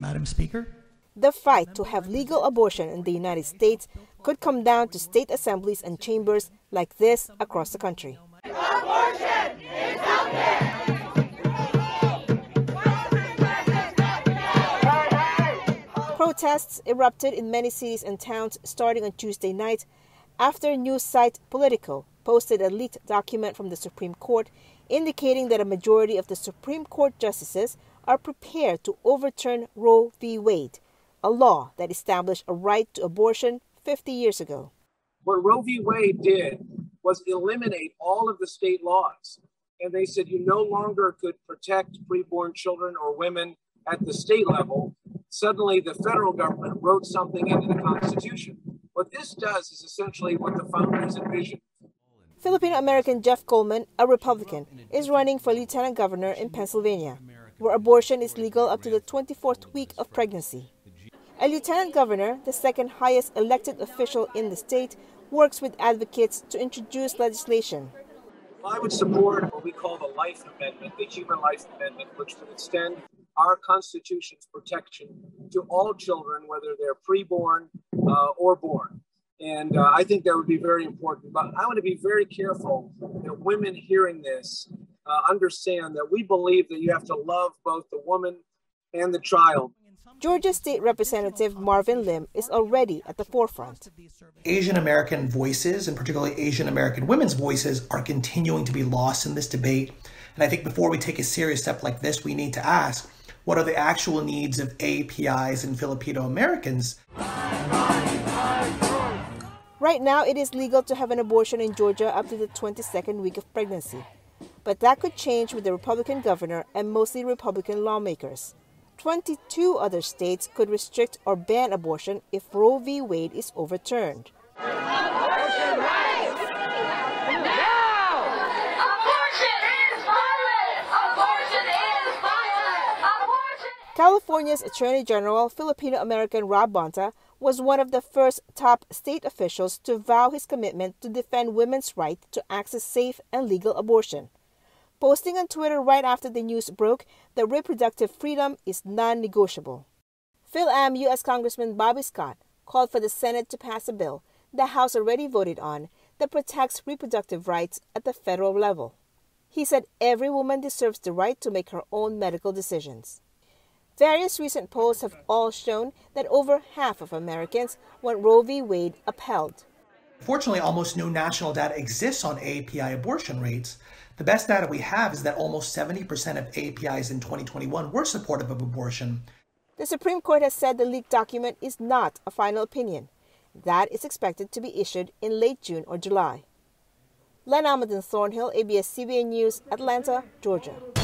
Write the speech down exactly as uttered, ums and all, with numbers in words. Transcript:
Madam Speaker? The fight to have legal abortion in the United States could come down to state assemblies and chambers like this across the country. Abortion is out there! Protests erupted in many cities and towns starting on Tuesday night after news site Politico posted a leaked document from the Supreme Court indicating that a majority of the Supreme Court justices are prepared to overturn Roe v. Wade, a law that established a right to abortion fifty years ago. What Roe v. Wade did was eliminate all of the state laws. And they said you no longer could protect preborn children or women at the state level. Suddenly, the federal government wrote something into the Constitution. What this does is essentially what the founders envisioned. Filipino-American Jeff Coleman, a Republican, is running for lieutenant governor in Pennsylvania, where abortion is legal up to the twenty-fourth week of pregnancy. A lieutenant governor, the second highest elected official in the state, works with advocates to introduce legislation. I would support what we call the Life Amendment, the Human Life Amendment, which would extend our Constitution's protection to all children, whether they're preborn uh, or born. And uh, I think that would be very important. But I want to be very careful that women hearing this uh, understand that we believe that you have to love both the woman and the child. Georgia State Representative Marvin Lim is already at the forefront. Asian American voices, and particularly Asian American women's voices, are continuing to be lost in this debate. And I think before we take a serious step like this, we need to ask, what are the actual needs of A A P Is and Filipino Americans? Right now, it is legal to have an abortion in Georgia up to the twenty-second week of pregnancy. But that could change with the Republican governor and mostly Republican lawmakers. twenty-two other states could restrict or ban abortion if Roe v. Wade is overturned. Abortion rights! Now! Abortion is violence! Abortion is violence! Abortion! California's Attorney General, Filipino-American Rob Bonta, was one of the first top state officials to vow his commitment to defend women's right to access safe and legal abortion, posting on Twitter right after the news broke that reproductive freedom is non-negotiable. Fil-Am U S Congressman Bobby Scott called for the Senate to pass a bill the House already voted on that protects reproductive rights at the federal level. He said every woman deserves the right to make her own medical decisions. Various recent polls have all shown that over half of Americans want Roe v. Wade upheld. Fortunately, almost no national data exists on A A P I abortion rates. The best data we have is that almost seventy percent of A A P Is in twenty twenty-one were supportive of abortion. The Supreme Court has said the leaked document is not a final opinion. That is expected to be issued in late June or July. Len Almaden-Thornhill, A B S C B N News, Atlanta, Georgia.